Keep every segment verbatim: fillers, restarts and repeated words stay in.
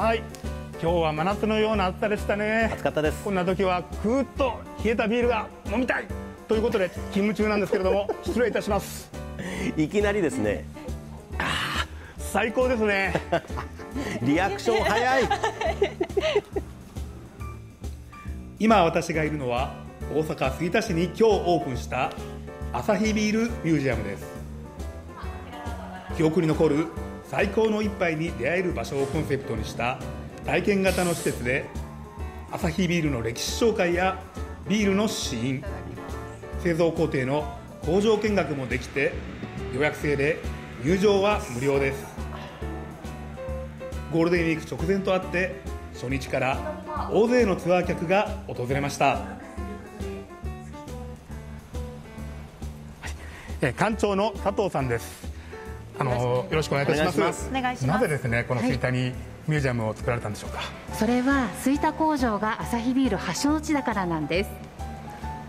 はい、今日は真夏のような暑さでしたね。暑かったです。こんな時はクーッと冷えたビールが飲みたいということで勤務中なんですけれども失礼いたします。いきなりですね。ああ、最高ですね。リアクション早い。今私がいるのは大阪吹田市に今日オープンしたアサヒビールミュージアムです。記憶に残る最高の一杯に出会える場所をコンセプトにした体験型の施設で、アサヒビールの歴史紹介やビールの試飲、製造工程の工場見学もできて、予約制で入場は無料です。ゴールデンウィーク直前とあって初日から大勢のツアー客が訪れました。館長の佐藤さんです。あのよろしくお願いいたします。なぜですねこの吹田にミュージアムを作られたんでしょうか。はい、それは吹田工場がアサヒビール発祥の地だからなんです。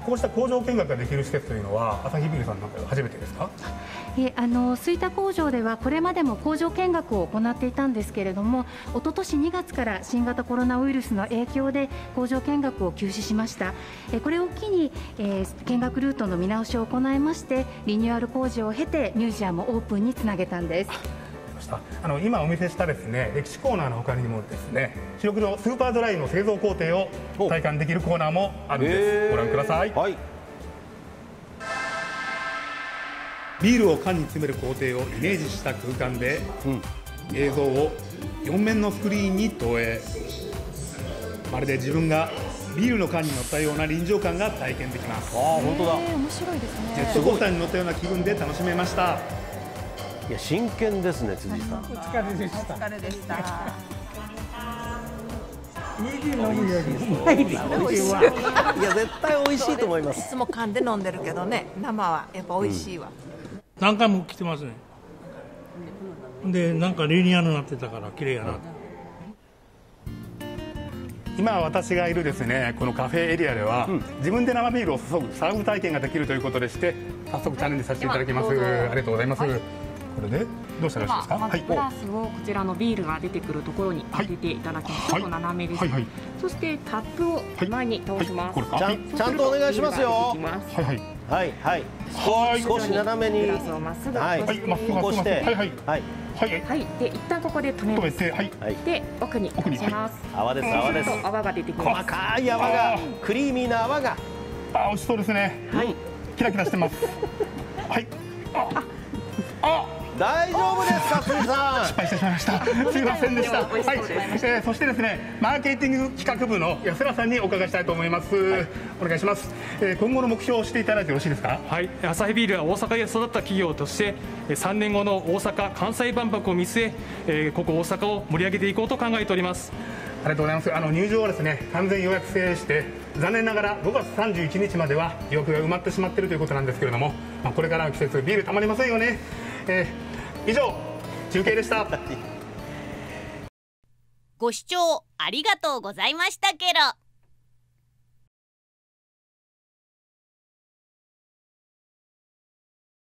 こうした工場見学ができる施設というのはアサヒビールさんなんか初めてですか。えあの吹田工場ではこれまでも工場見学を行っていたんですけれども、一昨年にがつから新型コロナウイルスの影響で工場見学を休止しました。えこれを機に、えー、見学ルートの見直しを行いまして、リニューアル工事を経てミュージアムオープンにつなげたんです。あの今お見せしたですね歴史コーナーの他にもですね、主力のスーパードライの製造工程を体感できるコーナーもあるんです。ご覧ください。はい、ビールを缶に詰める工程をイメージした空間で、うん、映像をよん面のスクリーンに投影、まるで自分がビールの缶に乗ったような臨場感が体験できます。ああ本当だ。面白いですね。ジェットコースターに乗ったような気分で楽しめました。いや真剣ですね、辻さん。お疲れでした。お疲れでした。いや絶対美味しいと思います。いつも噛んで飲んでるけどね、生はやっぱ美味しいわ。うん、何回も来てますね。でなんかリニアになってたから綺麗やな。今私がいるですねこのカフェエリアでは、うん、自分で生ビールを注ぐサーブ体験ができるということでして、早速チャレンジさせていただきます。ありがとうございます。はい、これでどうしたらよろしいですか。まずグラスをこちらのビールが出てくるところに当てていただきます。ちょっと斜めです。そしてタップを前に倒します。ちゃんとお願いしますよ。はいはいはいはい。少し斜めにグラスをまっすぐ押して、はいはいはいはい。で一旦ここで止めます。で奥に出します。泡です泡です。泡が出てきます。細かい泡が、クリーミーな泡が。あ美味しそうですね。はい。キラキラしてます。はい。あ。大丈夫ですか、辻さん。失敗してしまいました。すみませんでした。はい、えー、そしてですね、マーケティング企画部の安田さんにお伺いしたいと思います。はい、お願いします。えー、今後の目標をしていただいてよろしいですか。はい、アサヒビールは大阪で育った企業として、さんねんごの大阪・関西万博を見据え、えー、ここ大阪を盛り上げていこうと考えております。ありがとうございます。あの入場はですね、完全予約制でして、残念ながらごがつさんじゅういちにちまでは予約が埋まってしまっているということなんですけれども、まあ、これからの季節ビールたまりませんよね。えー、以上中継でした。ご視聴ありがとうございましたけど。